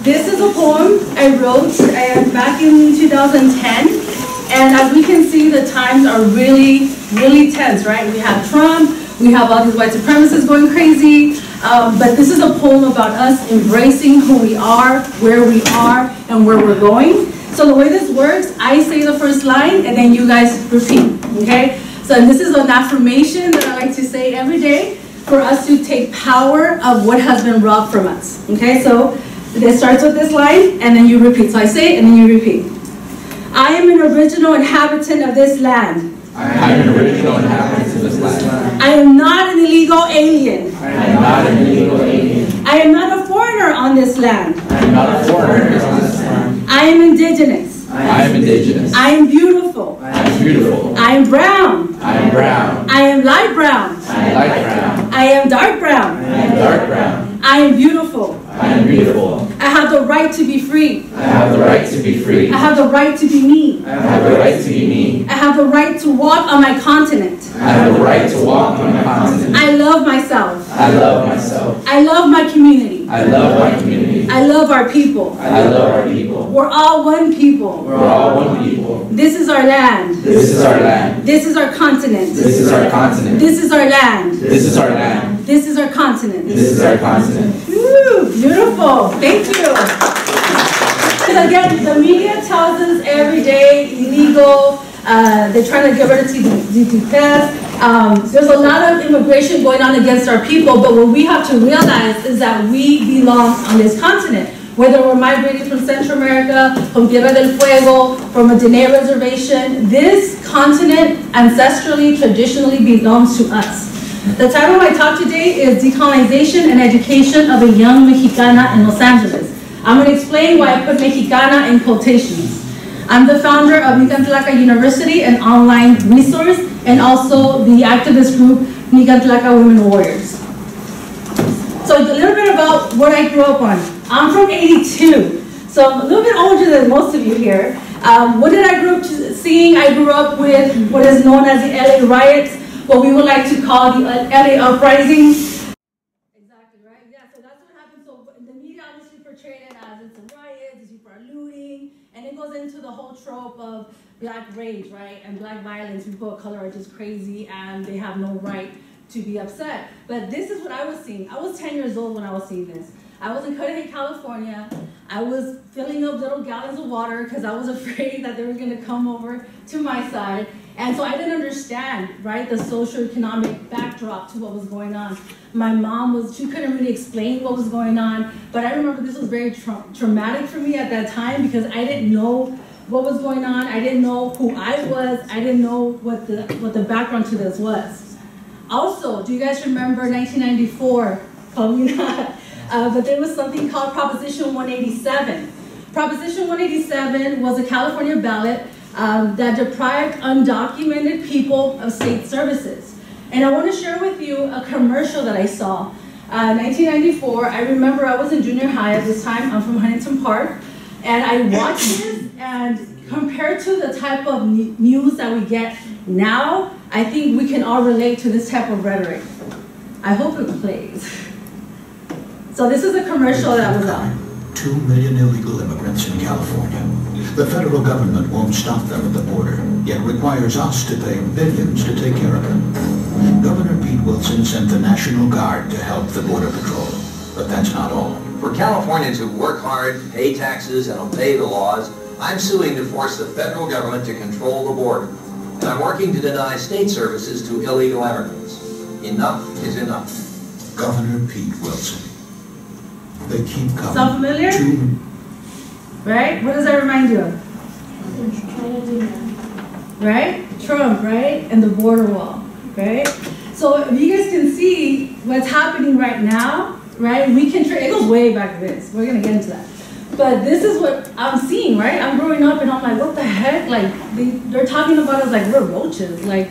This is a poem I wrote back in 2010. And as we can see, the times are really, really tense, right? We have Trump, we have all these white supremacists going crazy, but this is a poem about us embracing who we are, where we are, and where we're going. So the way this works, I say the first line, and then you guys repeat, okay? So this is an affirmation that I like to say every day for us to take power of what has been robbed from us, okay? So it starts with this line, and then you repeat. So I say it, and then you repeat. I am an original inhabitant of this land. I am an original inhabitant of this land. I am not an illegal alien. I am not an illegal alien. I am not a foreigner on this land. I am not a foreigner on this land. I am indigenous. I am indigenous. I am beautiful. I am beautiful. I am brown. I am brown. I am light brown. I am light brown. I am dark brown. I am dark brown. I am beautiful. I am beautiful. I have the right to be free. I have the right to be free. I have the right to be me. I have the right to be me. I have the right to walk on my continent. I have the right to walk on my continent. I love myself. I love myself. I love my community. I love my community. I love our people. I love our people. We're all one people. We're all one people. This is our land. This is our land. This is our continent. This is our continent. This is our land. This is our land. This is our continent. This is our continent. Woo, beautiful. Thank you. Because again, the media tells us every day, illegal, they're trying to get rid of TDPS. There's a lot of immigration going on against our people, but what we have to realize is that we belong on this continent. Whether we're migrating from Central America, from Tierra del Fuego, from a Diné reservation, this continent ancestrally, traditionally belongs to us. The title of my talk today is Decolonization and Education of a Young Mexicana in Los Angeles. I'm going to explain why I put Mexicana in quotations. I'm the founder of Nican Tlaca University, an online resource, and also the activist group Nican Tlaca Women Warriors. So a little bit about what I grew up on. I'm from '82, so I'm a little bit older than most of you here. What did I grow up seeing? I grew up with what is known as the LA riots, what we would like to call the LA uprising. Exactly, right? Yeah, so that's what happened. So the media obviously portrayed it as it's a riot, these people are looting, and it goes into the whole trope of black rage, right? And black violence, people of color are just crazy and they have no right to be upset. But this is what I was seeing. I was 10 years old when I was seeing this. I was in Cudahy, California. I was filling up little gallons of water because I was afraid that they were gonna come over to my side. And so I didn't understand, right, the socioeconomic backdrop to what was going on. My mom was, she couldn't really explain what was going on, but I remember this was very traumatic for me at that time because I didn't know what was going on. I didn't know who I was. I didn't know what the background to this was. Also, do you guys remember 1994? Probably not. But there was something called Proposition 187. Proposition 187 was a California ballot that deprived undocumented people of state services. And I want to share with you a commercial that I saw. 1994, I remember I was in junior high at this time. I'm from Huntington Park. And I watched this, and compared to the type of news that we get now, I think we can all relate to this type of rhetoric. I hope it plays. So this is a commercial that was on. 2 million illegal immigrants in California. The federal government won't stop them at the border, yet requires us to pay billions to take care of them. Governor Pete Wilson sent the National Guard to help the Border Patrol. But that's not all. For Californians who work hard, pay taxes, and obey the laws, I'm suing to force the federal government to control the border. And I'm working to deny state services to illegal immigrants. Enough is enough. Governor Pete Wilson. They keep coming. Sound familiar? Right? What does that remind you of? Right? Trump, right? And the border wall, right? So if you guys can see what's happening right now, right? We can it goes way back this. We're gonna get into that. But this is what I'm seeing, right? I'm growing up and I'm like, what the heck? Like they're talking about us like we're roaches. Like,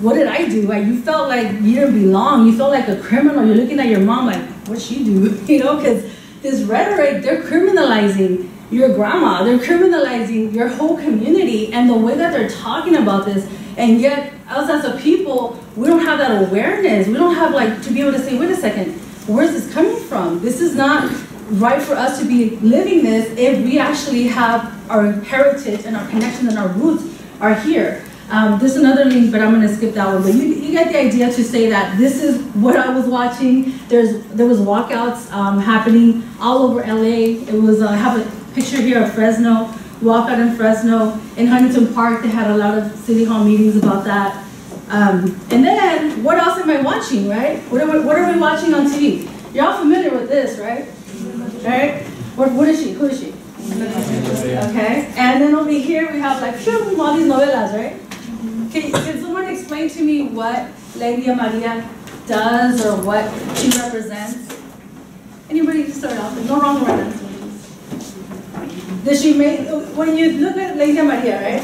what did I do? Like you felt like you didn't belong. You felt like a criminal. You're looking at your mom like, what she do, you know, because this rhetoric, they're criminalizing your grandma, they're criminalizing your whole community and the way that they're talking about this. And yet, us as a people, we don't have that awareness. We don't have, like, to be able to say, wait a second, where's this coming from? This is not right for us to be living this if we actually have our heritage and our connection and our roots are here. There's another link, but I'm going to skip that one. But you get the idea to say that this is what I was watching. There was walkouts happening all over LA. It was I have a picture here of Fresno, walkout in Fresno. In Huntington Park, they had a lot of city hall meetings about that. And then, what else am I watching, right? What are we watching on TV? You're all familiar with this, right? Right? What is she? Who is she? Okay. And then over here we have like all these novelas, right? Can someone explain to me what Lady Maria does or what she represents? Anybody start off? No wrong answers. Does she make, when you look at Lady Maria, right?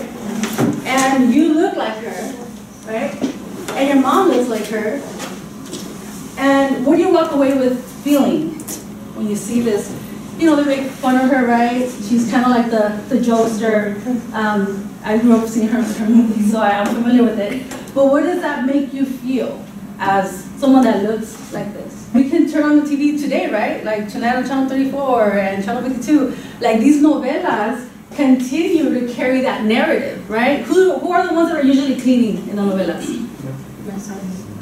And you look like her, right? And your mom looks like her. And what do you walk away with feeling when you see this? You know, they make fun of her, right? She's kind of like the jokester. I grew up seeing her in her movies, so I'm familiar with it. But what does that make you feel as someone that looks like this? We can turn on the TV today, right? Like Channel 34 and Channel 52. Like these novelas continue to carry that narrative, right? Who are the ones that are usually cleaning in the novelas?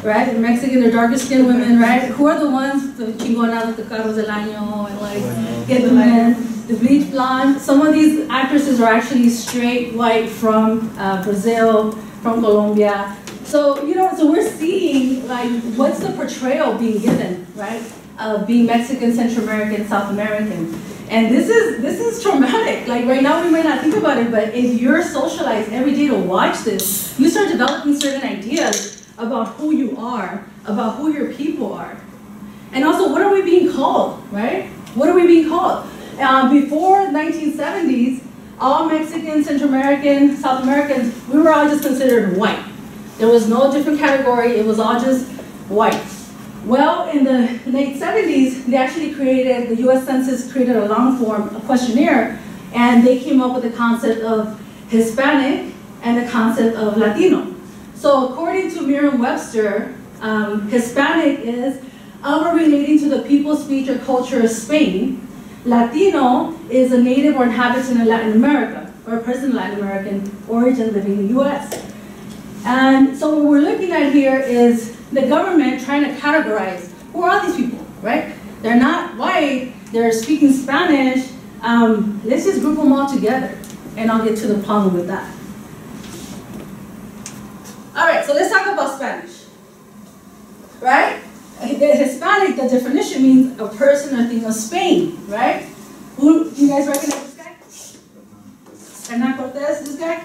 Right, the Mexican, the darker skinned women, right? Who are the ones, the chingonas, the carros del año, and like, get the men, the bleach blonde. Some of these actresses are actually straight white from Brazil, from Colombia. So, you know, so we're seeing, like, what's the portrayal being given, right? Of being Mexican, Central American, South American. And this is traumatic. Like right now we might not think about it, but if you're socialized every day to watch this, you start developing certain ideas about who you are, about who your people are. And also, what are we being called, right? What are we being called? Before 1970s, all Mexicans, Central American, South Americans, we were all just considered white. There was no different category, it was all just white. Well, in the late 70s, they actually created, the US Census created a long form, a questionnaire, and they came up with the concept of Hispanic and the concept of Latino. So according to Merriam-Webster, Hispanic is of or relating to the people, speech, or culture of Spain. Latino is a native or inhabitant of Latin America, or a person of Latin American origin living in the US. And so what we're looking at here is the government trying to categorize, who are these people, right? They're not white, they're speaking Spanish. Let's just group them all together, and I'll get to the problem with that. All right, so let's talk about Spanish, right? Hispanic, the definition means a person or thing of Spain, right? Who, do you guys recognize this guy? Hernan Cortes, this guy?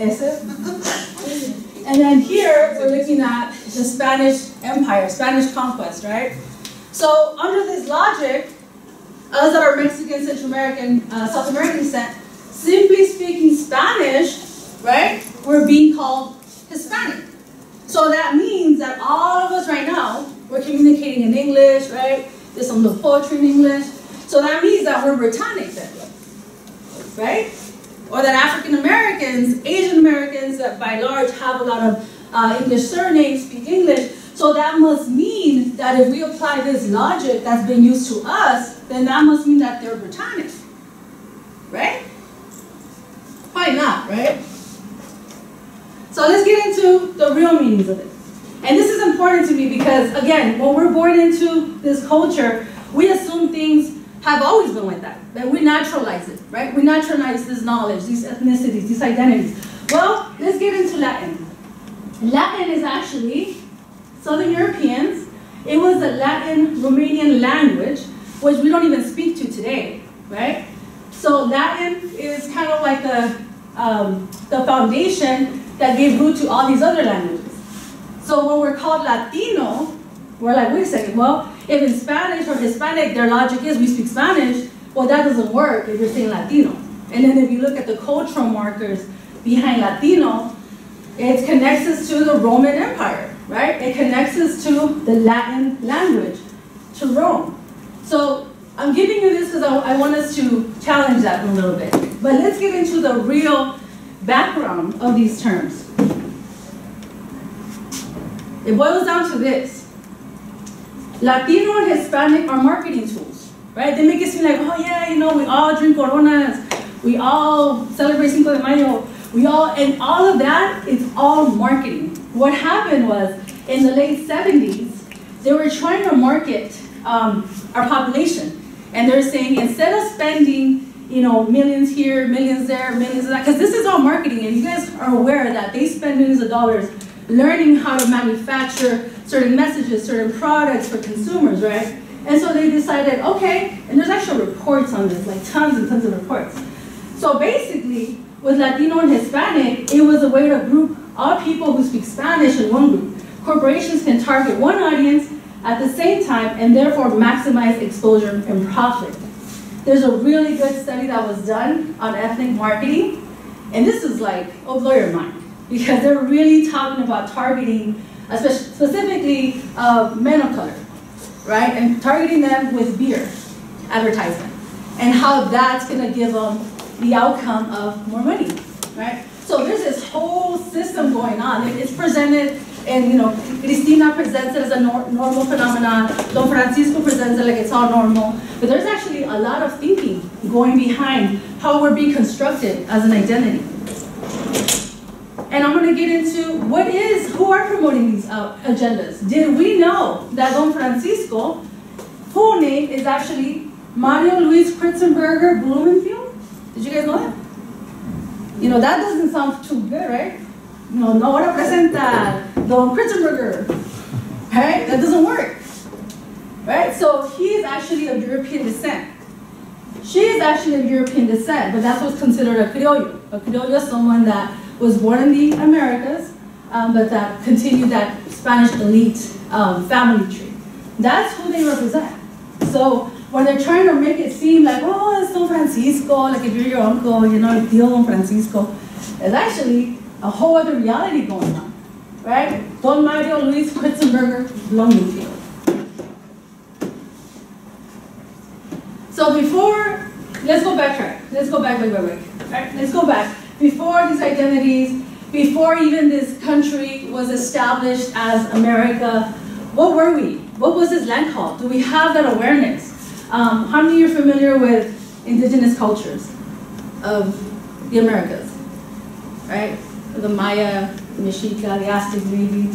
Ese. And then here, we're looking at the Spanish Empire, Spanish conquest, right? So under this logic, us that are Mexican, Central American, South American descent, simply speaking Spanish, right? We're being called Hispanic. So that means that all of us right now, we're communicating in English, right? There's some little poetry in English. So that means that we're Britannic then, right? Or that African Americans, Asian Americans that by large have a lot of English surnames, speak English. So that must mean that if we apply this logic that's been used to us, then that must mean that they're Britannic, right? Probably not, right? So let's get into the real meanings of it. And this is important to me because, again, when we're born into this culture, we assume things have always been like that. That we naturalize it, right? We naturalize this knowledge, these ethnicities, these identities. Well, let's get into Latin. Latin is actually Southern Europeans. It was a Latin Romanian language, which we don't even speak to today, right? So Latin is kind of like the foundation that gave root to all these other languages. So when we're called Latino, we're like, wait a second, well, if in Spanish or Hispanic, their logic is we speak Spanish, well, that doesn't work if you're saying Latino. And then if you look at the cultural markers behind Latino, it connects us to the Roman Empire, right? It connects us to the Latin language, to Rome. So I'm giving you this because I want us to challenge that a little bit. But let's get into the real background of these terms. It boils down to this. Latino and Hispanic are marketing tools. right? They make it seem like, oh yeah, you know, we all drink Coronas, we all celebrate Cinco de Mayo, we all, and all of that is all marketing. What happened was, in the late 70s, they were trying to market our population, and they're saying, instead of spending, you know, millions here, millions there, millions of that, because this is all marketing, and you guys are aware that they spend millions of dollars learning how to manufacture certain messages, certain products for consumers, right? And so they decided, okay, and there's actual reports on this, like tons and tons of reports. So basically, with Latino and Hispanic, it was a way to group all people who speak Spanish in one group. Corporations can target one audience at the same time and therefore maximize exposure and profit. There's a really good study that was done on ethnic marketing, and this is like, oh, blow your mind, because they're really talking about targeting, specifically men of color, right? And targeting them with beer advertisement, and how that's gonna give them the outcome of more money, right? So there's this whole system going on. It's presented, and you know, Cristina presents it as a normal phenomenon. Don Francisco presents it like it's all normal. But there's actually a lot of thinking going behind how we're being constructed as an identity. And I'm going to get into what is, who are promoting these agendas. Did we know that Don Francisco, full name is actually Mario Luis Kritzenberger Blumenfield? Did you guys know that? You know, that doesn't sound too good, right? No, no representa Don Kritzenberger, right? That doesn't work, right? So he is actually of European descent. She is actually of European descent, but that's what's considered a criollo. A criollo is someone that was born in the Americas, but that continued that Spanish elite family tree. That's who they represent. So when they're trying to make it seem like, oh, it's Don Francisco, like if you're your uncle, you know, tío Don Francisco, it's actually a whole other reality going on, right? Don Mario Luis Kritzenberger Blumenfield. So before, let's go backtrack. Let's go back, right? Let's go back. Before these identities, before even this country was established as America, what were we? What was this land called? Do we have that awareness? How many of you are familiar with indigenous cultures of the Americas, right? The Maya, the Mexica, the Aztec, maybe,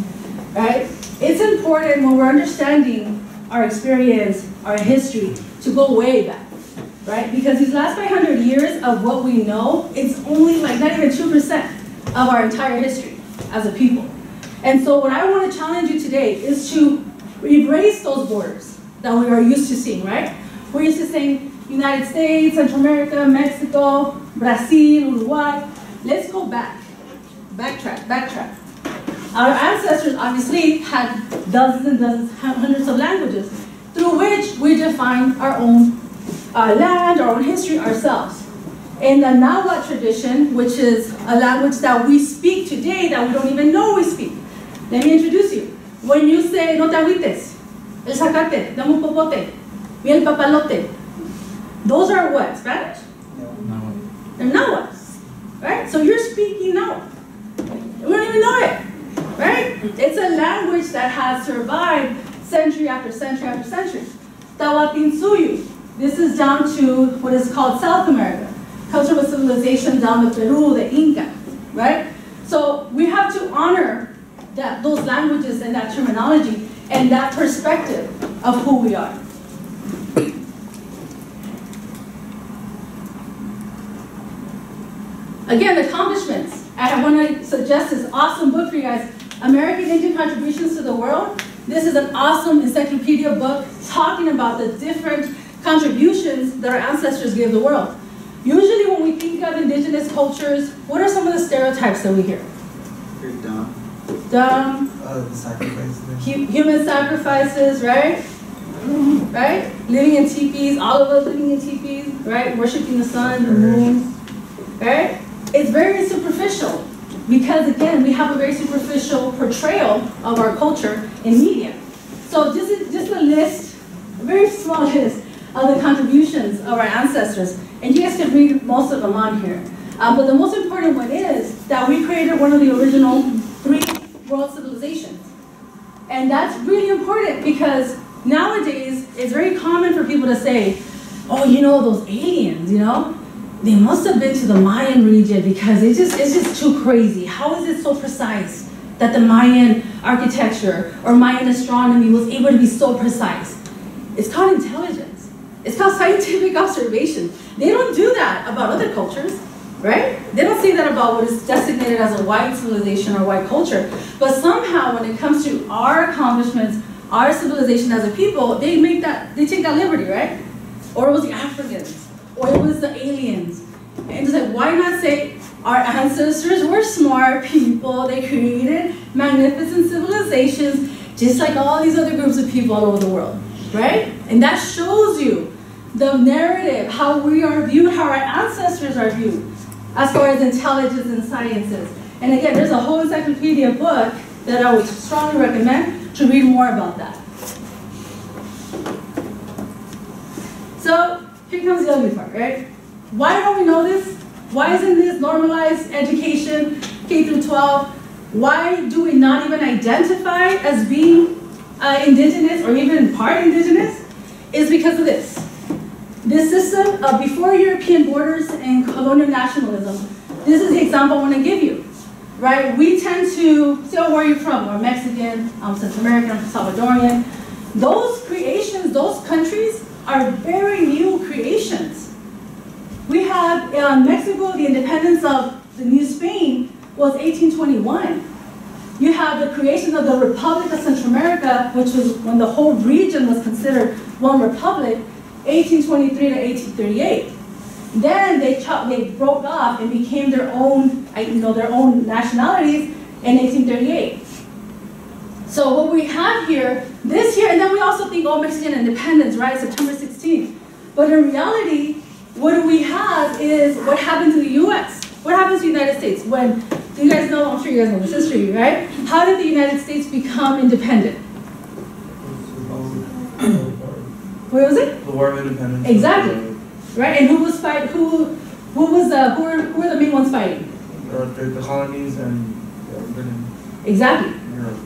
right? It's important when we're understanding our experience, our history, to go way back, right? Because these last 500 years of what we know, it's only like not even 2% of our entire history as a people. And so what I want to challenge you today is to erase those borders that we are used to seeing, right? We're used to saying United States, Central America, Mexico, Brazil, Uruguay. Let's go back, backtrack. Our ancestors obviously had dozens and dozens, hundreds of languages through which we define our own land, our own history, ourselves. In the Anahuac tradition, which is a language that we speak today that we don't even know we speak. Let me introduce you. When you say, no te agüites, el zacate, dame un popote, y el papalote, those are what, Spanish? No. They're Nahuatl, right? So you're speaking Nahuatl. We don't even know it, right? It's a language that has survived century after century after century. Tawatinsuyu, this is down to what is called South America. Comes from a civilization down to Peru, the Inca, right? So we have to honor that, those languages and that terminology and that perspective of who we are. Again, accomplishments. I want to suggest this awesome book for you guys, American Indian Contributions to the World. This is an awesome encyclopedia book talking about the different contributions that our ancestors gave the world. Usually when we think of indigenous cultures, what are some of the stereotypes that we hear? You're dumb. Dumb. The sacrifices. Human sacrifices, right? Right? Living in teepees, all of us living in teepees, right? Worshipping the sun, the moon, right? It's very superficial because, again, we have a very superficial portrayal of our culture in media. So this is just a list, a very small list, of the contributions of our ancestors. And you guys can read most of them on here. But the most important one is that we created one of the original 3 world civilizations. And that's really important because nowadays it's very common for people to say, oh, you know, those aliens, you know? They must have been to the Mayan region because it's just too crazy. How is it so precise that the Mayan architecture or Mayan astronomy was able to be so precise? It's called intelligence. It's called scientific observation. They don't do that about other cultures, right? They don't say that about what is designated as a white civilization or white culture. But somehow when it comes to our accomplishments, our civilization as a people, they take that liberty, right? Or it was the Africans. Or it was the aliens. And it's like, why not say our ancestors were smart people, they created magnificent civilizations, just like all these other groups of people all over the world, right? And that shows you the narrative, how we are viewed, how our ancestors are viewed, as far as intelligence and sciences. And again, there's a whole encyclopedia book that I would strongly recommend to read more about that. So, here comes the ugly part, right? Why don't we know this? Why isn't this normalized education, K through 12? Why do we not even identify as being indigenous or even part indigenous? It's because of this. This system of before European borders and colonial nationalism, this is the example I want to give you, right? We tend to say, oh, where are you from? We're Mexican, I'm Central American, I'm Salvadorian. Those creations, those countries, are very new creations. We have in Mexico, the independence of the New Spain was 1821. You have the creation of the Republic of Central America, which was when the whole region was considered one republic, 1823 to 1838. Then they broke off and became their own, you know, their own nationalities in 1838. So what we have here, this year, and then we also think, oh, Mexican independence, right, September 16th. But in reality, what we have is what happened to the U.S. What happens to the United States when, you guys know, I'm sure you guys know this history, right? How did the United States become independent? What was it? The War of Independence. Exactly, right? And who was fighting? Who were the main ones fighting? The colonies and Britain. Exactly. Europe.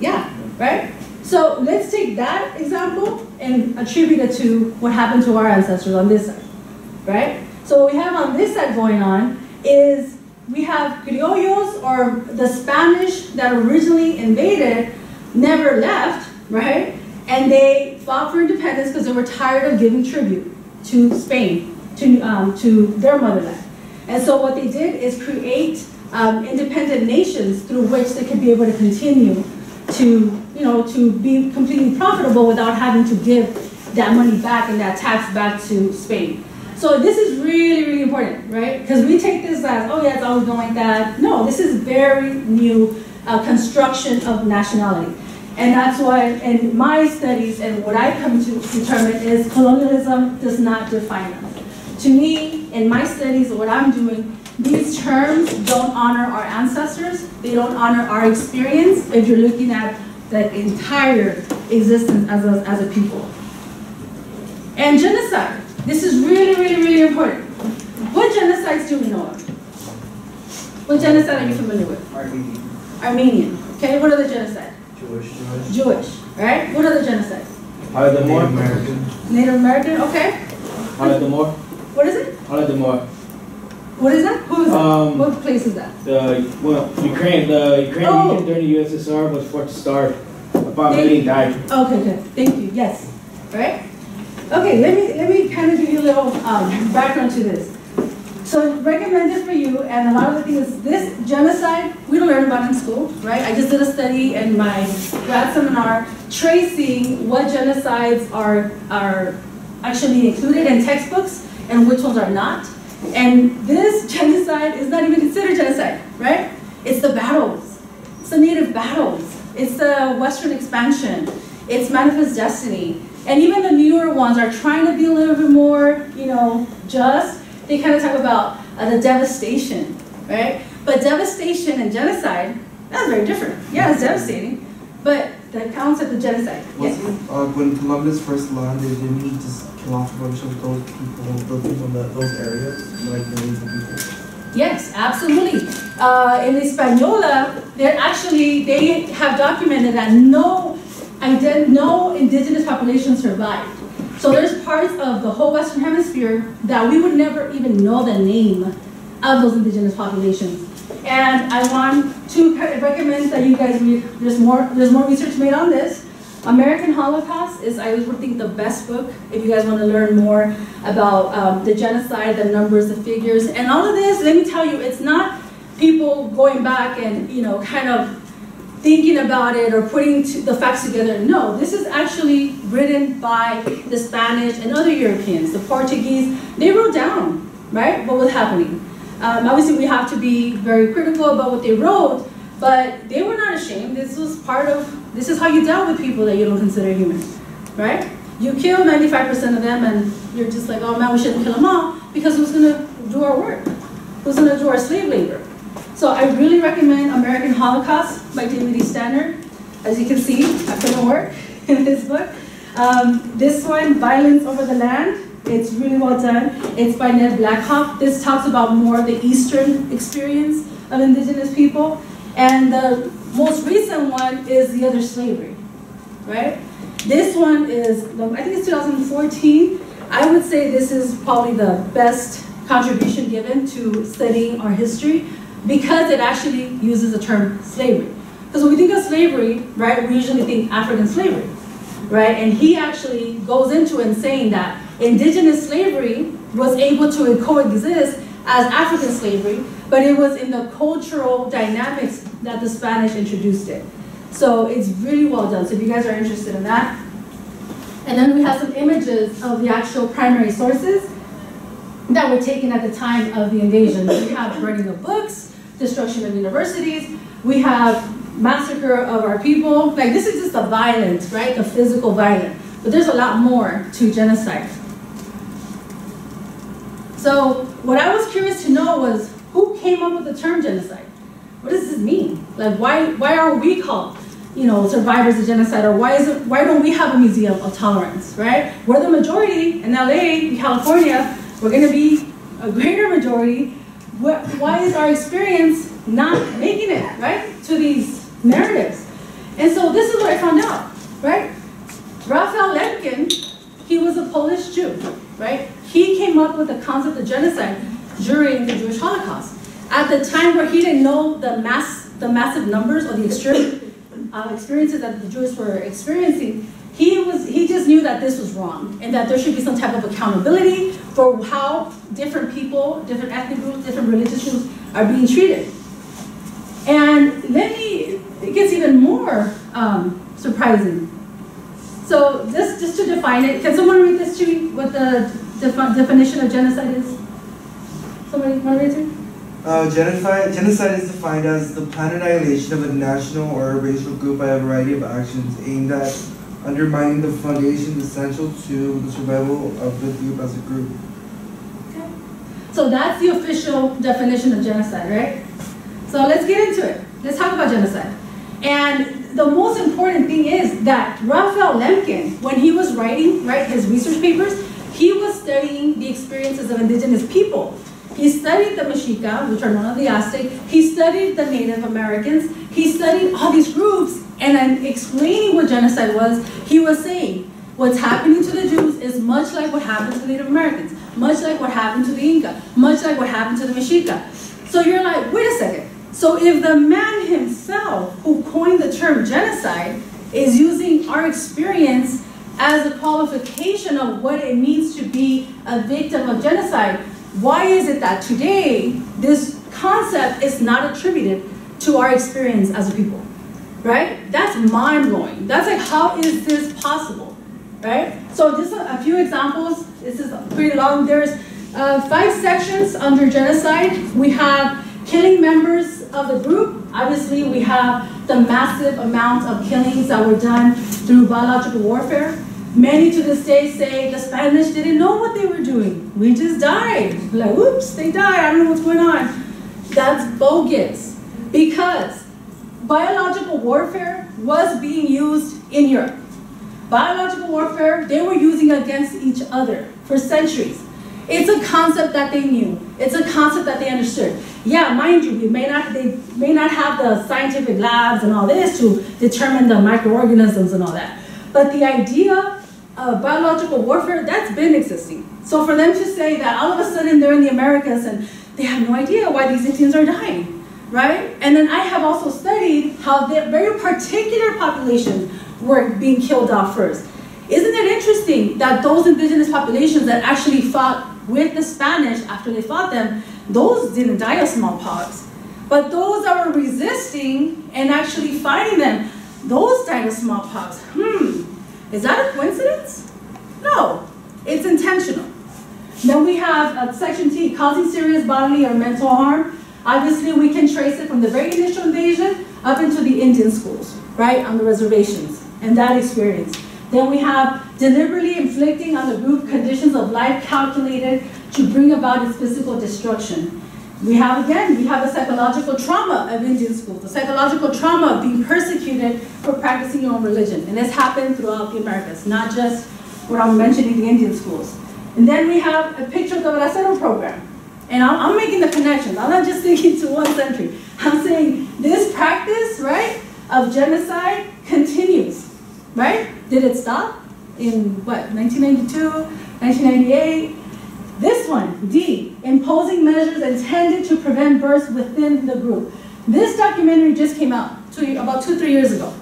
Yeah, right? So let's take that example and attribute it to what happened to our ancestors on this side, right? So what we have on this side going on is we have criollos, or the Spanish that originally invaded, never left, right? And they fought for independence because they were tired of giving tribute to Spain, to their motherland. And so what they did is create independent nations through which they could be able to continue to, you know, to be completely profitable without having to give that money back and that tax back to Spain. So this is really, really important, right? Because we take this as, oh yeah, it's always been like that. No, this is very new construction of nationality. And that's why in my studies and what I come to determine is colonialism does not define us. To me, in my studies, what I'm doing, these terms don't honor our ancestors. They don't honor our experience if you're looking at that entire existence as a people. And genocide. This is really, really, really important. What genocides do we know of? What genocide are you familiar with? Armenian. Armenian. Okay, what are the genocides? Jewish, right? What are the genocides? Holodomor. Native American, okay. Holodomor. What is it? Holodomor. What is that? Who is that? What place is that? The Ukrainian oh. During the USSR was forced to starve. About 1 million died. Okay, okay. Thank you. Yes. Right? Okay, let me kind of give you a little background to this. So recommended for you, and a lot of the things, this genocide, we don't learn about in school, right? I just did a study in my grad seminar tracing what genocides are actually included in textbooks and which ones are not. And this genocide is not even considered genocide, right? It's the battles. It's the native battles. It's the Western expansion. It's Manifest Destiny. And even the newer ones are trying to be a little bit more, you know, just. They kind of talk about the devastation, right? But devastation and genocide, that's very different. Yeah, it's devastating. But the concept of genocide. Yes. When Columbus first landed, didn't he just kill off a bunch of those areas, like millions of people? Yes, absolutely. In Hispaniola, they have documented that no indigenous population survived. So there's parts of the whole Western Hemisphere that we would never even know the name of those indigenous populations. And I want to recommend that you guys read, there's more research made on this. American Holocaust is, I would think, the best book if you guys want to learn more about the genocide, the numbers, the figures, and all of this. Let me tell you, it's not people going back and, you know, kind of thinking about it or putting the facts together. No, this is actually written by the Spanish and other Europeans, the Portuguese. They wrote down, right, what was happening. Obviously, we have to be very critical about what they wrote, but they were not ashamed. This was part of, this is how you dealt with people that you don't consider human, right? You kill 95% of them and you're just like, oh man, we shouldn't kill them all, because who's gonna do our work? Who's gonna do our slave labor? So I really recommend American Holocaust by David E. Stannard. As you can see, I put in work in this book. This one, Violence Over the Land, it's really well done. It's by Ned Blackhawk. This talks about more of the Eastern experience of indigenous people. And the most recent one is The Other Slavery, right? This one is, I think it's 2014. I would say this is probably the best contribution given to studying our history, because it actually uses the term slavery. Because when we think of slavery, right, we usually think African slavery, right? And he actually goes into it saying that indigenous slavery was able to coexist as African slavery, but it was in the cultural dynamics that the Spanish introduced it. So it's really well done. So if you guys are interested in that. And then we have some images of the actual primary sources that were taken at the time of the invasion. We have burning of books, destruction of universities, we have massacre of our people. Like, this is just the violence, right? The physical violence. But there's a lot more to genocide. So what I was curious to know was, who came up with the term genocide? What does this mean? Like, why are we called, you know, survivors of genocide? Or why don't we have a museum of tolerance, right? We're the majority in LA, California. We're going to be a greater majority. Why is our experience not making it, right, to these narratives? And so this is what I found out, right? Rafael Lemkin, he was a Polish Jew, right? He came up with the concept of genocide during the Jewish Holocaust, at the time where he didn't know the massive numbers or the extreme experiences that the Jews were experiencing. He just knew that this was wrong and that there should be some type of accountability for how different people, different ethnic groups, different religious groups are being treated. And then it gets even more surprising. So this, just to define it, can someone read this to me, what the definition of genocide is? Somebody want to read it? Genocide is defined as the planned annihilation of a national or racial group by a variety of actions aimed at undermining the foundations essential to the survival of the group as a group. Okay. So that's the official definition of genocide, right? So let's get into it. Let's talk about genocide. And the most important thing is that Rafael Lemkin, when he was writing, right, his research papers, he was studying the experiences of indigenous people. He studied the Mexica, which are known as the Aztec. He studied the Native Americans. He studied all these groups, and then explaining what genocide was. He was saying, what's happening to the Jews is much like what happened to the Native Americans, much like what happened to the Inca, much like what happened to the Mexica. So you're like, wait a second. So if the man himself who coined the term genocide is using our experience as a qualification of what it means to be a victim of genocide, why is it that today this concept is not attributed to our experience as a people, right? That's mind-blowing. That's like, how is this possible, right? So just a few examples. This is pretty long. There's 5 sections under genocide. We have killing members of the group. Obviously, we have the massive amount of killings that were done through biological warfare. Many to this day say the Spanish didn't know what they were doing. We just died. Like, oops, they died. I don't know what's going on. That's bogus, because biological warfare was being used in Europe. Biological warfare, they were using against each other for centuries. It's a concept that they knew. It's a concept that they understood. Yeah, mind you, they may not have the scientific labs and all this to determine the microorganisms and all that. But the idea biological warfare, that's been existing. So for them to say that all of a sudden they're in the Americas and they have no idea why these Indians are dying, right? And then I have also studied how their very particular populations were being killed off first. Isn't it interesting that those indigenous populations that actually fought with the Spanish after they fought them, those didn't die of smallpox. But those that were resisting and actually fighting them, those died of smallpox. Is that a coincidence? No, it's intentional. Then we have section T, causing serious bodily or mental harm. Obviously, we can trace it from the very initial invasion up into the Indian schools, right, on the reservations, and that experience. Then we have deliberately inflicting on the group conditions of life calculated to bring about its physical destruction. We have, again, we have a psychological trauma of Indian schools, the psychological trauma of being persecuted for practicing your own religion. And this happened throughout the Americas, not just when I'm mentioning the Indian schools. And then we have a picture of the Bracero program. And I'm making the connections. I'm not just thinking to one century. I'm saying this practice, right, of genocide continues, right? Did it stop in, what, 1992, 1998? This one, D, imposing measures intended to prevent births within the group. This documentary just came out about 2-3 years ago,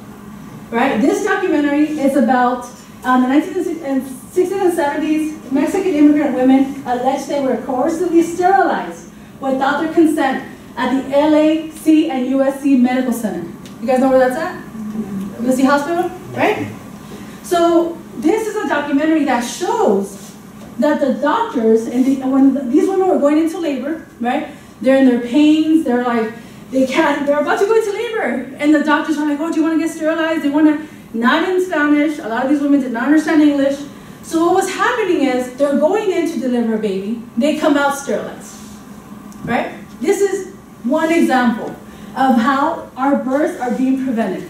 right? This documentary is about the 1960s and 70s Mexican immigrant women alleged they were coercively sterilized without their consent at the LAC and USC Medical Center. You guys know where that's at? USC Hospital, right? So this is a documentary that shows that the doctors, when these women were going into labor, right? They're in their pains, they're like, they're about to go into labor. And the doctors are like, oh, do you want to get sterilized? They want to, not in Spanish, a lot of these women did not understand English. So what was happening is, they're going in to deliver a baby, they come out sterilized, right? This is one example of how our births are being prevented,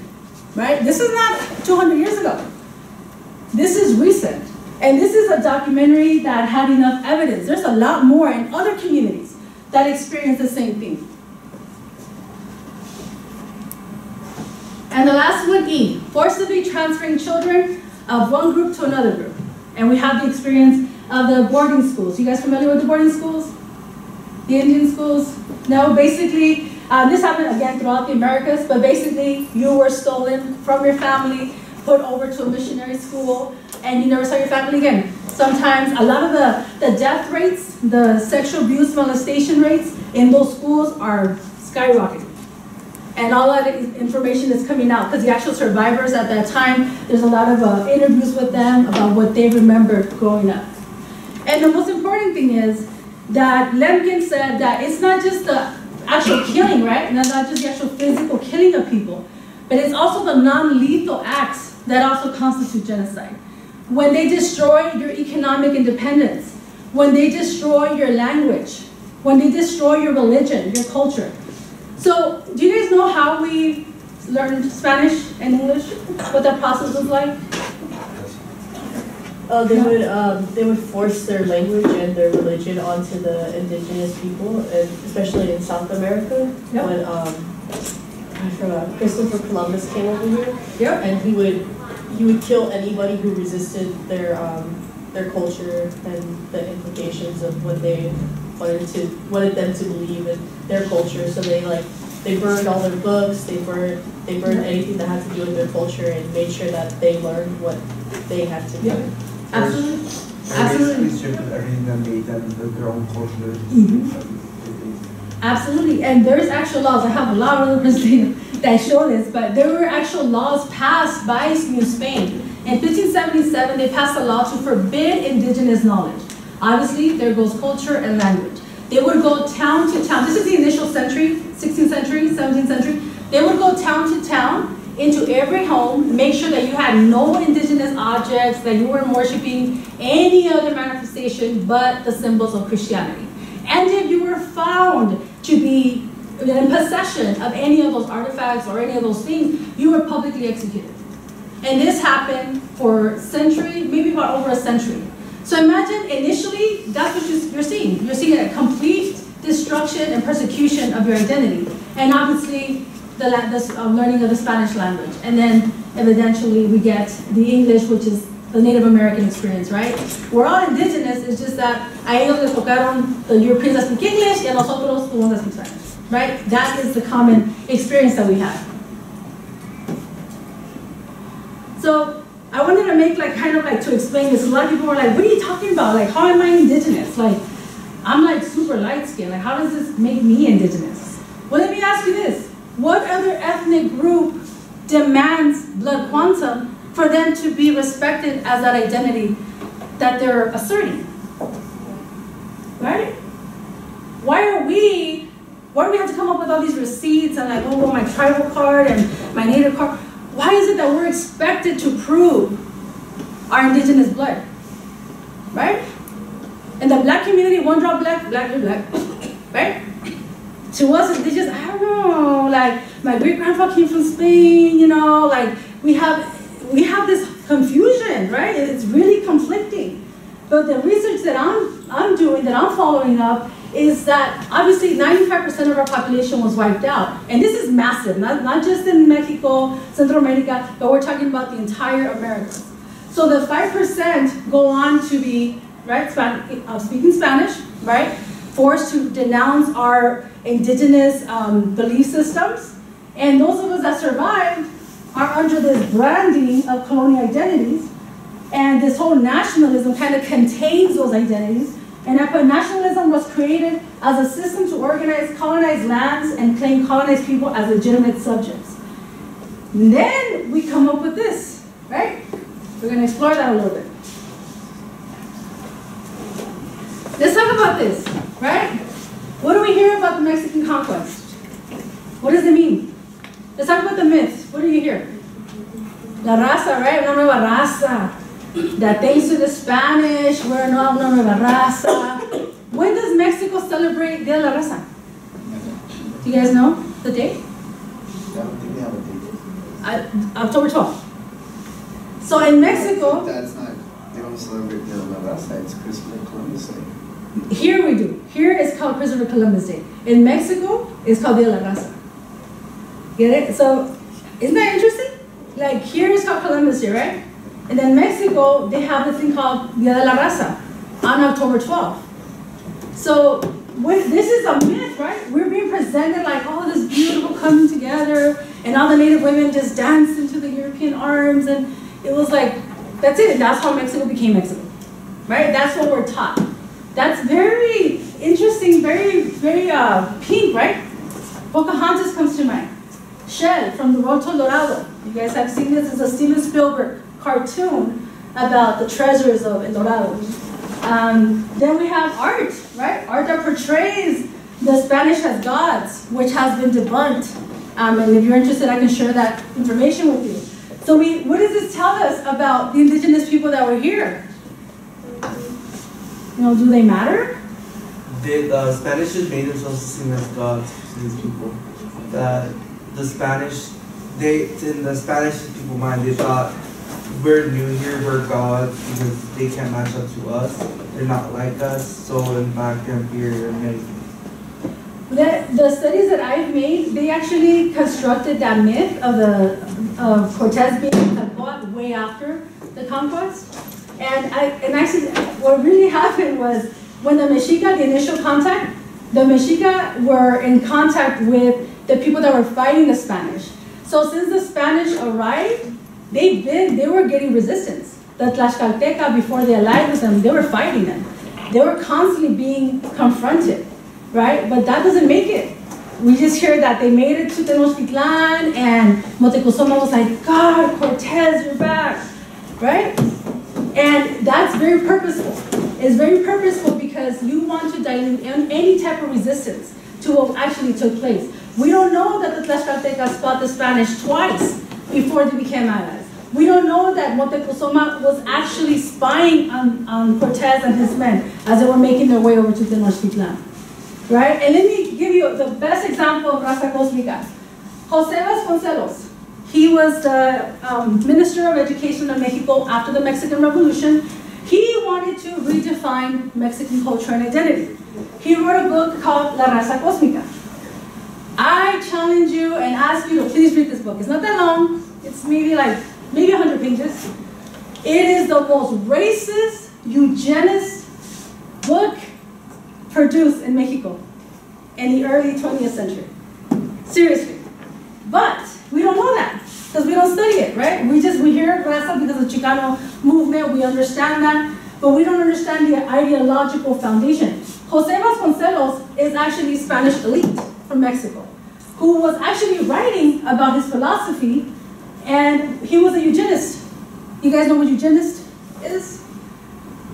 right? This is not 200 years ago. This is recent. And this is a documentary that had enough evidence. There's a lot more in other communities that experience the same thing. And the last one, E, forcibly transferring children of one group to another group. And we have the experience of the boarding schools. You guys familiar with the boarding schools? The Indian schools? No, basically, this happened again throughout the Americas, but basically you were stolen from your family, put over to a missionary school, and you never saw your family again. Sometimes a lot of the death rates, the sexual abuse, molestation rates in those schools are skyrocketing. And all that information is coming out because the actual survivors at that time, there's a lot of interviews with them about what they remember growing up. And the most important thing is that Lemkin said that it's not just the actual killing, right? Not just the actual physical killing of people, but it's also the non-lethal acts that also constitute genocide. When they destroy your economic independence, when they destroy your language, when they destroy your religion, your culture. So do you guys know how we learned Spanish and English? What that process was like? They would force their language and their religion onto the indigenous people, and especially in South America. Yep. When I forgot, Christopher Columbus came over here, yep, and he would kill anybody who resisted their culture and the implications of what they wanted them to believe in their culture. So they burned all their books, they burned anything that had to do with their culture, and made sure that they learned what they had to do. Yeah. Absolutely, absolutely. Everything that made them their own culture. Absolutely, and there's actual laws. I have a lot of other that show this, but there were actual laws passed by New Spain. In 1577, they passed a law to forbid indigenous knowledge. Obviously, there goes culture and language. They would go town to town. This is the initial century, 16th century, 17th century. They would go town to town into every home, make sure that you had no indigenous objects, that you weren't worshiping any other manifestation but the symbols of Christianity. And if you were found to be in possession of any of those artifacts or any of those things, you were publicly executed. And this happened for a century, maybe about over a century. So imagine initially, that's what you're seeing. You're seeing a complete destruction and persecution of your identity. And obviously, the learning of the Spanish language. And then, evidentially, we get the English, which is the Native American experience, right? We're all indigenous, it's just that a ellos les tocaron the Europeans that speak English and nosotros the ones that speak Spanish, right? That is the common experience that we have. So I wanted to make like kind of like to explain this. A lot of people were like, what are you talking about? Like, how am I indigenous? Like, I'm like super light skinned. Like, how does this make me indigenous? Well, let me ask you this. What other ethnic group demands blood quantum for them to be respected as that identity that they're asserting, right? Why do we have to come up with all these receipts and like, oh, well, my tribal card and my native card? Why is it that we're expected to prove our indigenous blood, right? In the black community, one drop black, black is black, right? To us, indigenous, I don't know, like my great grandpa came from Spain, you know, like we have this confusion, right? It's really conflicting. But the research that I'm doing, that I'm following up, is that obviously 95% of our population was wiped out. And this is massive, not just in Mexico, Central America, but we're talking about the entire Americas. So the 5% go on to be, right, speaking Spanish, right, forced to denounce our indigenous belief systems. And those of us that survived are under this branding of colonial identities, and this whole nationalism kind of contains those identities. And nationalism was created as a system to organize colonized lands and claim colonized people as legitimate subjects. And then we come up with this, right? We're going to explore that a little bit. Let's talk about this, right? What do we hear about the Mexican conquest? What does it mean? Let's talk about the myths. What do you hear? La raza, right? Una nueva raza. That thanks to the Spanish, we're now una nueva raza. When does Mexico celebrate Dia de la Raza? Do you guys know the date? I don't think they have a date. October 12th. So in Mexico... That's not... They don't celebrate Dia de la Raza. It's Christopher Columbus Day. Here we do. Here it's called Christopher Columbus Day. In Mexico, it's called Dia de la Raza. Get it? So, isn't that interesting? Like, here is called Columbus Day, right? And then Mexico, they have this thing called Dia de la Raza on October 12th. So, this is a myth, right? We're being presented like all this beautiful coming together, and all the Native women just danced into the European arms, and it was like, that's it. That's how Mexico became Mexico, right? That's what we're taught. That's very interesting, very, very pink, right? Pocahontas comes to mind. Shell from the Roto Dorado. You guys have seen this. It's a Steven Spielberg cartoon about the treasures of El Dorado. Then we have art, right? Art that portrays the Spanish as gods, which has been debunked. And if you're interested, I can share that information with you. So what does this tell us about the indigenous people that were here? You know, do they matter? The Spanish just made themselves seem as gods to these people. The Spanish, in the Spanish people's mind, they thought, we're new here, we're gods, because they can't match up to us. They're not like us, so in fact, they're inferior and amazing. The studies that I've made, they actually constructed that myth of Cortes being Tlaxcala way after the conquest. And actually, what really happened was, when the Mexica, the initial contact, the Mexica were in contact with the people that were fighting the Spanish. So since the Spanish arrived, they were getting resistance. The Tlaxcalteca, before they allied with them, they were fighting them. They were constantly being confronted, right? But that doesn't make it. We just hear that they made it to Tenochtitlan, and Motecuhzoma was like, God, Cortes, you're back, right? And that's very purposeful. It's very purposeful because you want to dilute any type of resistance to what actually took place. We don't know that the Tlaxcaltecas fought the Spanish twice before they became allies. We don't know that Motecuhzoma was actually spying on Cortes and his men as they were making their way over to Tenochtitlan, right? And let me give you the best example of Raza Cosmica. José Vasconcelos, he was the Minister of Education of Mexico after the Mexican Revolution. He wanted to redefine Mexican culture and identity. He wrote a book called La Raza Cosmica. I challenge you and ask you to please read this book. It's not that long. It's maybe 100 pages. It is the most racist, eugenist book produced in Mexico in the early 20th century. Seriously. But we don't know that because we don't study it, right? We hear raza because of the Chicano movement, we understand that, but we don't understand the ideological foundation. José Vasconcelos is actually Spanish elite from Mexico, who was actually writing about his philosophy, and he was a eugenist. You guys know what eugenist is?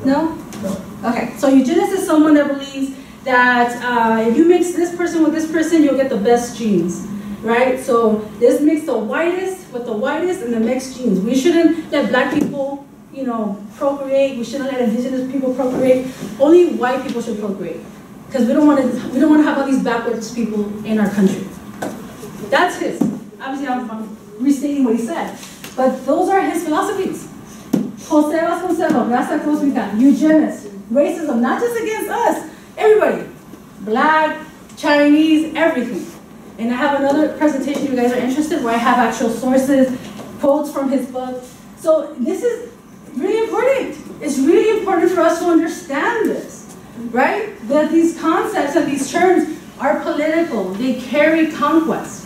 No? No. Okay, so eugenist is someone that believes that if you mix this person with this person, you'll get the best genes, right? So this mixed the whitest with the whitest and the mixed genes. We shouldn't let black people, you know, procreate. We shouldn't let indigenous people procreate. Only white people should procreate because we don't want to have all these backwards people in our country. That's his. Obviously, I'm restating what he said, but those are his philosophies. José Vasconcelos, Raza Cosmica, eugenist, racism, not just against us, everybody, black, Chinese, everything. And I have another presentation if you guys are interested where I have actual sources, quotes from his book. So this is really important. It's really important for us to understand this, right? That these concepts and these terms are political. They carry conquest.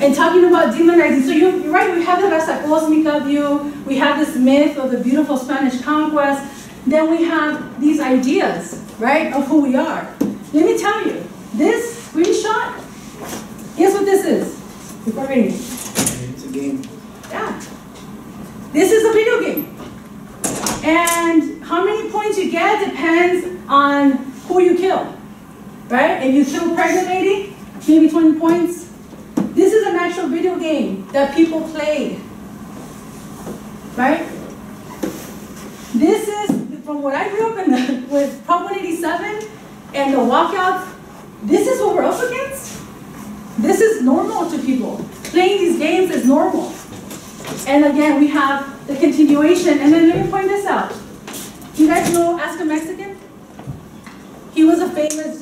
And talking about demonizing, so you're right, we have the Raza Cosmica view, we have this myth of the beautiful Spanish conquest, then we have these ideas, right, of who we are. Let me tell you, this screenshot, guess what this is? Before reading it. It's a game. Yeah. This is a video game. And how many points you get depends on who you kill, right? If you kill a pregnant lady, maybe 20 points. This is an actual video game that people played, right? This is, from what I grew up in with Prop 187 and the walkouts, this is what we're up against. This is normal to people. Playing these games is normal. And again, we have the continuation, and then let me point this out. You guys know Ask a Mexican? He was a famous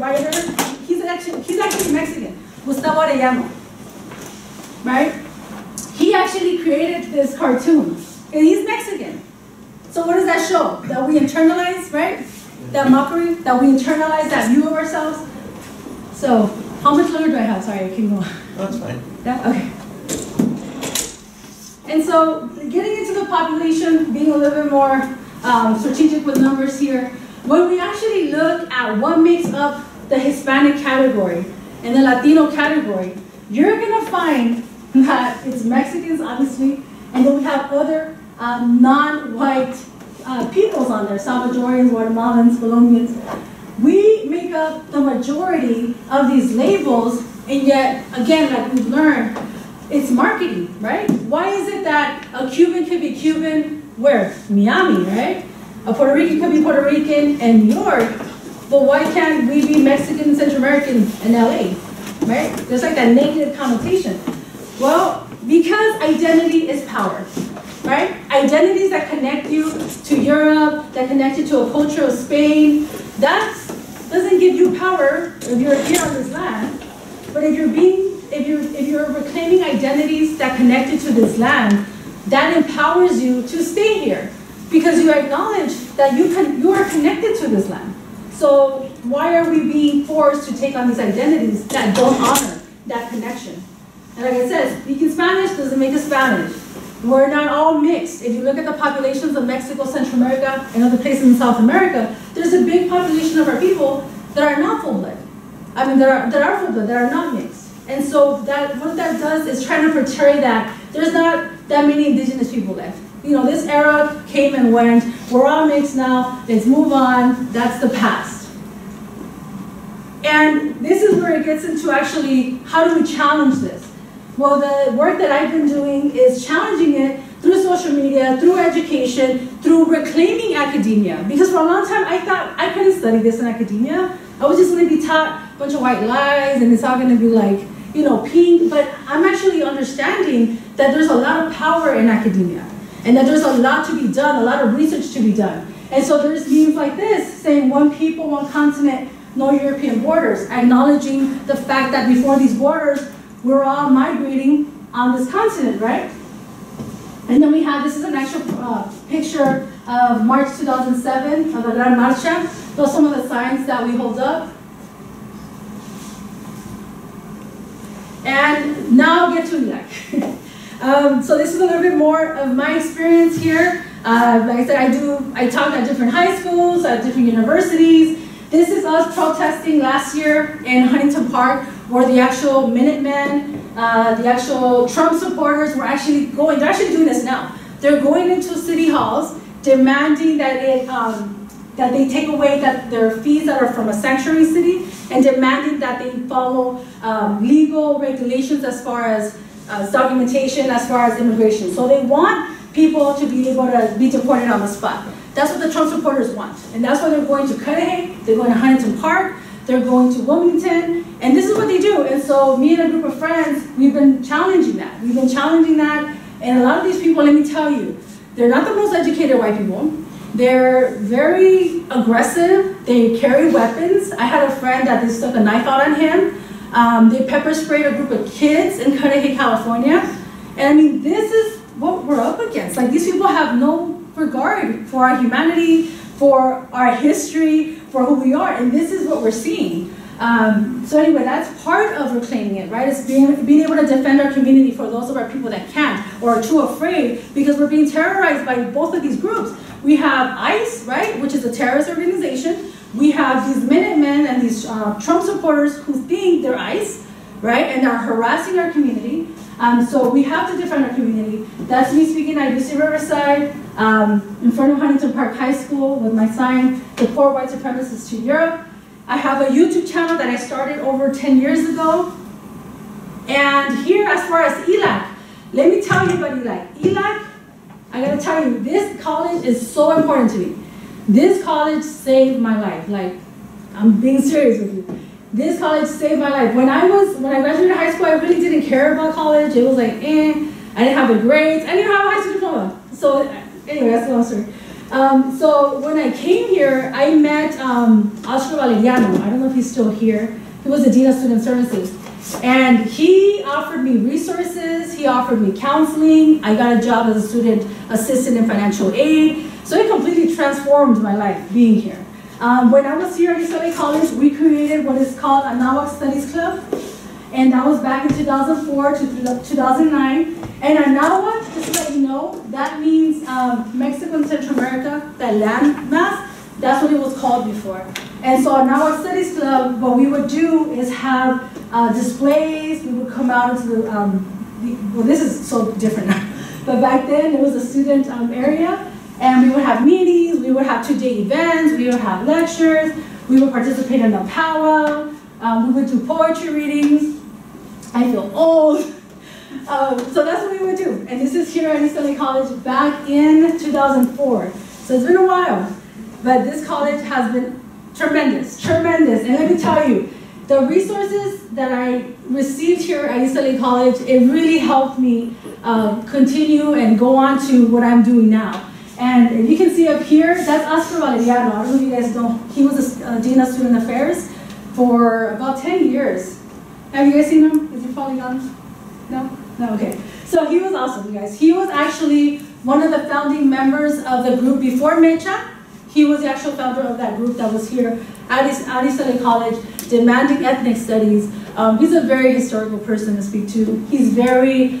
writer. He's actually Mexican. Gustavo Arellano, right? He actually created this cartoon, and he's Mexican. So what does that show? That we internalize, right? That mockery, that we internalize that view of ourselves. So how much longer do I have? Sorry, I can go on. That's fine. Yeah? Okay. And so getting into the population, being a little bit more strategic with numbers here, when we actually look at what makes up the Hispanic category, in the Latino category, you're gonna find that it's Mexicans, obviously, and then we have other non-white peoples on there, Salvadorians, Guatemalans, Colombians. We make up the majority of these labels, and yet, again, like we've learned, it's marketing, right? Why is it that a Cuban could be Cuban where? Miami, right? A Puerto Rican could be Puerto Rican in New York, but why can't we be Mexican and Central American in LA, right? There's like that negative connotation. Well, because identity is power, right? Identities that connect you to Europe, that connect you to a culture of Spain, that doesn't give you power if you're here on this land, but if you're reclaiming identities that connect you to this land, that empowers you to stay here because you acknowledge that you are connected to this land. So why are we being forced to take on these identities that don't honor that connection? And like I said, speaking Spanish doesn't make us Spanish. We're not all mixed. If you look at the populations of Mexico, Central America, and other places in South America, there's a big population of our people that are not full-blood. I mean, that are full-blood, that are not mixed. And so what that does is trying to portray that there's not that many indigenous people left. You know, this era came and went, we're all mixed now, let's move on, that's the past. And this is where it gets into actually, how do we challenge this? Well, the work that I've been doing is challenging it through social media, through education, through reclaiming academia. Because for a long time, I thought I couldn't study this in academia. I was just gonna be taught a bunch of white lies and it's all gonna be like, you know, pink, but I'm actually understanding that there's a lot of power in academia. And that there's a lot to be done, a lot of research to be done. And so there's memes like this, saying one people, one continent, no European borders, acknowledging the fact that before these borders, we're all migrating on this continent, right? And then we have, this is an actual picture of March 2007 for the Gran Marcha. Those are some of the signs that we hold up. And now get to ELAC. So this is a little bit more of my experience here. Like I said, I talk at different high schools, at different universities. This is us protesting last year in Huntington Park, where the actual Minutemen, the actual Trump supporters were actually going, they're actually doing this now. They're going into city halls, demanding that that they take away their fees that are from a sanctuary city, and demanding that they follow legal regulations as far as documentation, as far as immigration. So they want people to be able to be deported on the spot. That's what the Trump supporters want. And that's why they're going to Cudahy, they're going to Huntington Park, they're going to Wilmington, and this is what they do. And so me and a group of friends, we've been challenging that. We've been challenging that, and a lot of these people, let me tell you, they're not the most educated white people. They're very aggressive. They carry weapons. I had a friend that they stuck a knife out on him. They pepper sprayed a group of kids in Cudahy, California. And I mean, this is what we're up against. Like, these people have no regard for our humanity, for our history, for who we are, and this is what we're seeing. So anyway, that's part of reclaiming it, right? It's being able to defend our community for those of our people that can't or are too afraid, because we're being terrorized by both of these groups. We have ICE, right, which is a terrorist organization. We have these Minutemen and these Trump supporters who think they're ICE, right, and are harassing our community. So we have to defend our community. That's me speaking at UC Riverside, in front of Huntington Park High School with my sign, "Deport White Supremacists to Europe." I have a YouTube channel that I started over 10 years ago. And here, as far as ELAC, let me tell you about ELAC. ELAC, I gotta tell you, this college is so important to me. This college saved my life. Like, I'm being serious with you. This college saved my life. When I graduated high school, I really didn't care about college. It was like, eh. I didn't have the grades. I didn't have a high school diploma. So anyway, that's a long story. So when I came here, I met Oscar Valeriano. I don't know if he's still here. He was the Dean of Student Services. And he offered me resources. He offered me counseling. I got a job as a student assistant in financial aid. So it completely transformed my life being here. When I was here at UCLA College, we created what is called Anahuac Studies Club, and that was back in 2004 to 2009. And Anahuac, just to let you know, that means Mexico and Central America, that land mass. That's what it was called before. And so Anahuac Studies Club, what we would do is have displays. We would come out into the, well, this is so different now, but back then it was a student area. And we would have meetings, we would have two-day events, we would have lectures, we would participate in the powwow, we would do poetry readings. I feel old. So that's what we would do. And this is here at UCLA College back in 2004. So it's been a while. But this college has been tremendous, tremendous. And let me tell you, the resources that I received here at UCLA College, it really helped me continue and go on to what I'm doing now. And you can see up here, that's Oscar Valeriano. I don't know if you guys know. He was a Dean of Student Affairs for about 10 years. Have you guys seen him? Is he falling on? No? No, okay. So he was awesome, you guys. He was actually one of the founding members of the group before Mecha. He was the actual founder of that group that was here at UCLA College, demanding ethnic studies. He's a very historical person to speak to. He's very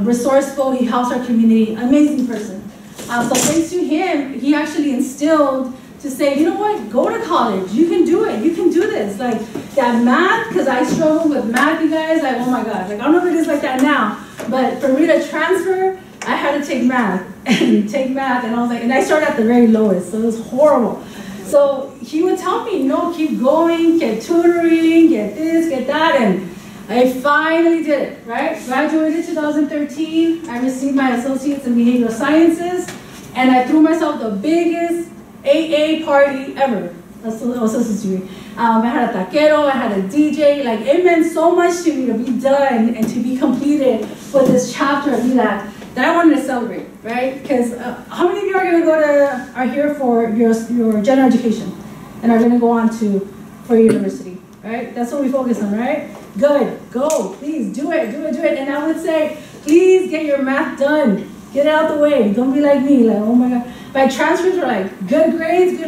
resourceful. He helps our community. Amazing person. So thanks to him, he actually instilled to say, you know what, go to college, you can do it, you can do this. Like that math, because I struggle with math, you guys, like, oh my God, like I don't know if it is like that now, but for me to transfer, I had to take math, and and I was like, and I started at the very lowest, so it was horrible. So he would tell me, no, keep going, get tutoring, get this, get that, and I finally did it, right? Graduated in 2013, I received my Associates in Behavioral Sciences, and I threw myself the biggest AA party ever. That's an associate's degree. I had a taquero, I had a DJ, like it meant so much to me to be done and to be completed with this chapter of ELAC that I wanted to celebrate, right? Because how many of you are going to go to, are here for your general education and are going to go on to, for university, right? That's what we focus on, right? Good, go, please do it, do it, do it. And I would say, please get your math done. Get out the way. Don't be like me, like, oh my God. My transcripts were like, good grades,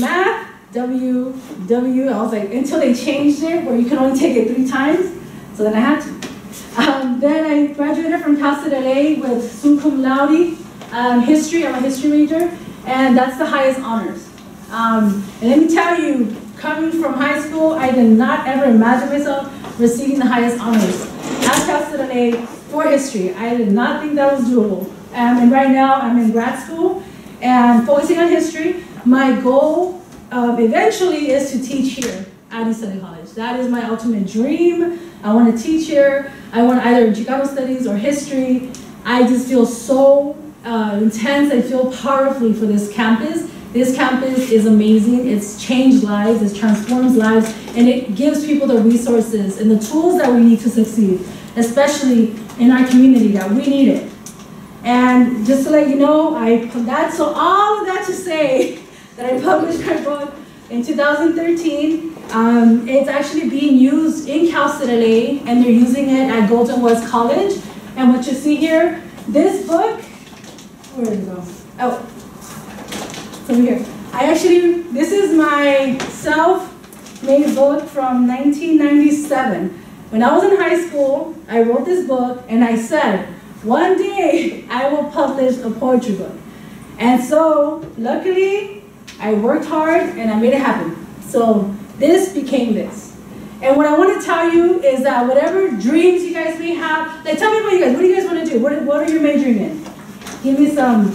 math, W, W. I was like, until they changed it where you can only take it 3 times. So then I had to. Then I graduated from Casa de Ley with summa cum laude, history. I'm a history major, and that's the highest honors. And let me tell you, coming from high school, I did not ever imagine myself receiving the highest honors at Casa de Ley for history. I did not think that was doable. And right now, I'm in grad school and focusing on history. My goal eventually is to teach here at UC College. That is my ultimate dream. I want to teach here. I want either Chicano studies or history. I just feel so intense. I feel powerfully for this campus. This campus is amazing. It's changed lives, it transforms lives, and it gives people the resources and the tools that we need to succeed, especially in our community that we need it. And just to let you know, so all of that to say that I published my book in 2013. It's actually being used in Cal State LA, and they're using it at Golden West College. And what you see here, this book, where did it go? Oh, it's over here. This is my self-made book from 1997. When I was in high school, I wrote this book, and I said, one day I will publish a poetry book. And so, luckily, I worked hard, and I made it happen. So this became this. And what I want to tell you is that whatever dreams you guys may have, like tell me about you guys, what do you guys want to do? What are you majoring in? Give me some,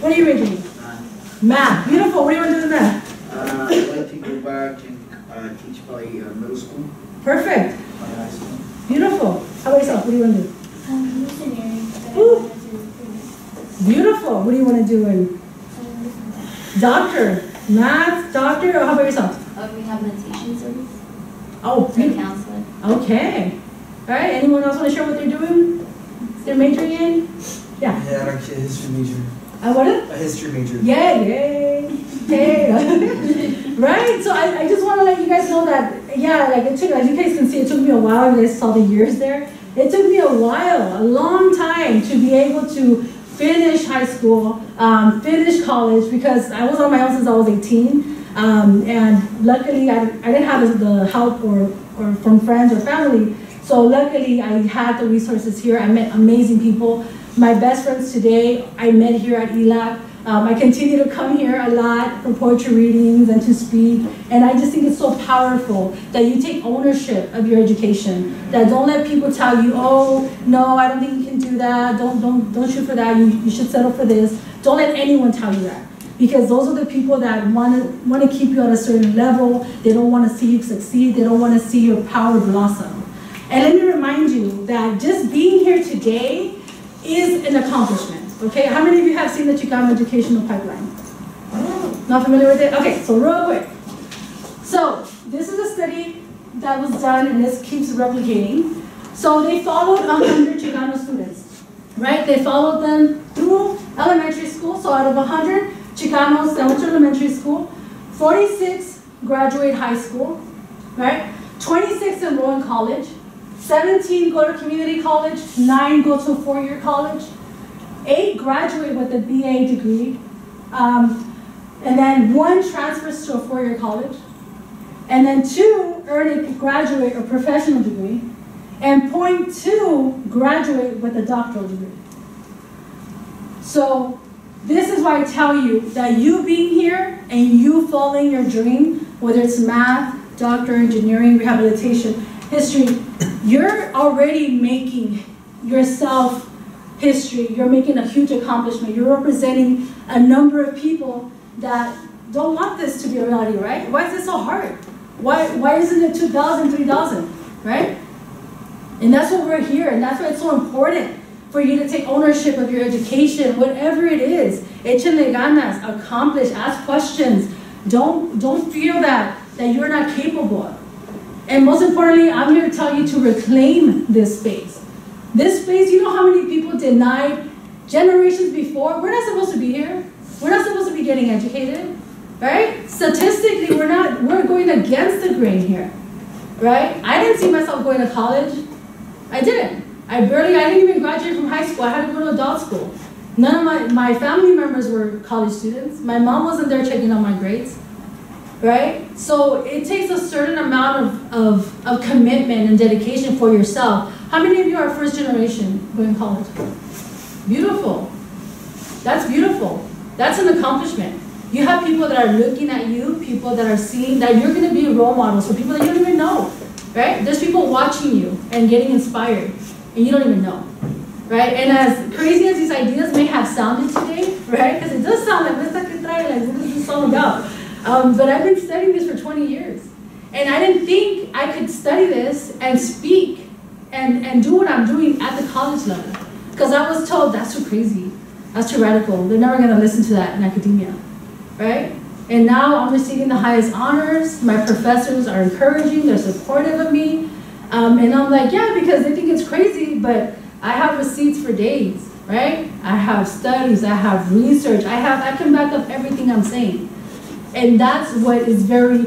what are you majoring in? Math. Math, beautiful, what do you want to do with math? I'd like to go back and teach by middle school. Perfect. By high school. Beautiful. How about yourself, what do you want to do? Missionary. Beautiful, what do you want to do in? Doctor, math, doctor, or how about yourself? Rehabilitation service. Oh, and counseling. Okay. All right. Anyone else want to share what they're doing? They're majoring in? Yeah. Yeah, I'm actually a history major. What? A history major. Yay! Yay! Yay! Right. So I just want to let you guys know that like it took, as you guys can see, it took me a while. You guys saw the years there. It took me a while, a long time, to be able to finish high school, finish college, because I was on my own since I was 18. And luckily, I didn't have the help or from friends or family. So luckily, I had the resources here. I met amazing people. My best friends today, I met here at ELAC. I continue to come here a lot for poetry readings and to speak. And I just think it's so powerful that you take ownership of your education. That don't let people tell you, oh, no, I don't think you can do that. Don't shoot for that. You should settle for this. Don't let anyone tell you that. Because those are the people that want to keep you at a certain level. They don't want to see you succeed. They don't want to see your power blossom. And let me remind you that just being here today is an accomplishment. Okay, how many of you have seen the Chicano Educational Pipeline? Not familiar with it? Okay, so real quick. So this is a study that was done, and this keeps replicating. So they followed 100 Chicano students, right? They followed them through elementary school. So out of 100 Chicanos that went to elementary school, 46 graduate high school, right? 26 enroll in college, 17 go to community college, 9 go to a 4-year college, 8 graduate with a BA degree, and then 1 transfers to a 4-year college, and then 2 earn a graduate or professional degree, and 0.2 graduate with a doctoral degree. So this is why I tell you that you being here and you following your dream, whether it's math, doctor, engineering, rehabilitation, history, you're already making yourself history. You're making a huge accomplishment. You're representing a number of people that don't want this to be a reality, right? Why is it so hard? Why isn't it 2,000, 3,000, right? And that's what we're here, and that's why it's so important for you to take ownership of your education, whatever it is. Échenle ganas, accomplish, ask questions. Don't feel that you're not capable of. And most importantly, I'm here to tell you to reclaim this space. This space, you know how many people denied generations before? We're not supposed to be here. We're not supposed to be getting educated, right? Statistically, we're going against the grain here, right? I didn't see myself going to college. I didn't. I didn't even graduate from high school. I had to go to adult school. None of my family members were college students. My mom wasn't there checking on my grades, right? So it takes a certain amount of commitment and dedication for yourself. How many of you are first generation going to college? Beautiful. That's beautiful. That's an accomplishment. You have people that are looking at you, people that are seeing that you're going to be role models for people that you don't even know, right? There's people watching you and getting inspired, and you don't even know, right? And as crazy as these ideas may have sounded today, right? Because it does sound like, what is this all about? But I've been studying this for 20 years, and I didn't think I could study this and speak and do what I'm doing at the college level, because I was told that's too crazy, that's too radical, they're never going to listen to that in academia. Right? And now I'm receiving the highest honors, my professors are encouraging, they're supportive of me, and I'm like, yeah, because they think it's crazy, but I have receipts for days, right? I have studies, I have research, I can back up everything I'm saying. And that's what is very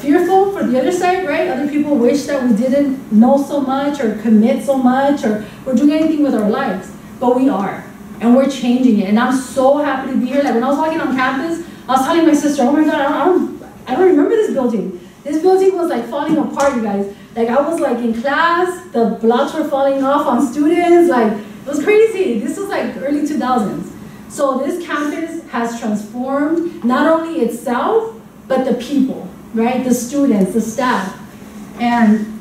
fearful for the other side, right? Other people wish that we didn't know so much or commit so much or we're doing anything with our lives, but we are, and we're changing it. And I'm so happy to be here. Like when I was walking on campus, I was telling my sister, oh my God, I don't remember this building. This building was like falling apart, you guys. Like I was like in class, the blocks were falling off on students. Like it was crazy. This was like early 2000s. So this campus has transformed not only itself, but the people, right? The students, the staff. And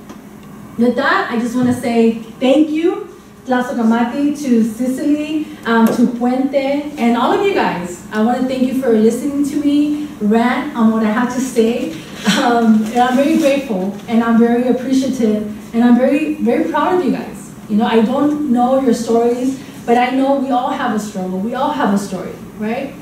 with that, I just want to say thank you, Tlaxcalteca, to Citlalli, to Puente, and all of you guys. I want to thank you for listening to me rant on what I have to say. And I'm very grateful, and I'm very appreciative, and I'm very, very proud of you guys. You know, I don't know your stories, but I know we all have a struggle. We all have a story, right?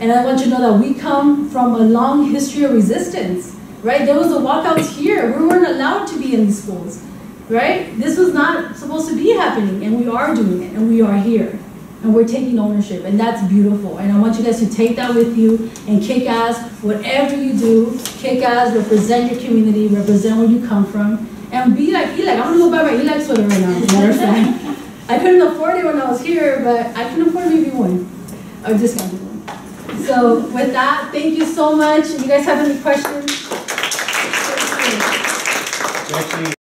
And I want you to know that we come from a long history of resistance, right? There was a walkout here. We weren't allowed to be in these schools. Right? This was not supposed to be happening, and we are doing it, and we are here, and we're taking ownership, and that's beautiful. And I want you guys to take that with you and kick ass, whatever you do, kick ass, represent your community, represent where you come from, and be like ELAC. I'm gonna go buy my ELAC sweater right now, as a matter of fact. I couldn't afford it when I was here, but I can afford maybe one, or discounted one. So with that, thank you so much. If you guys have any questions, actually,